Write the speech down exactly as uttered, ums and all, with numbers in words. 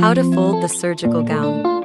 How to fold the surgical gown.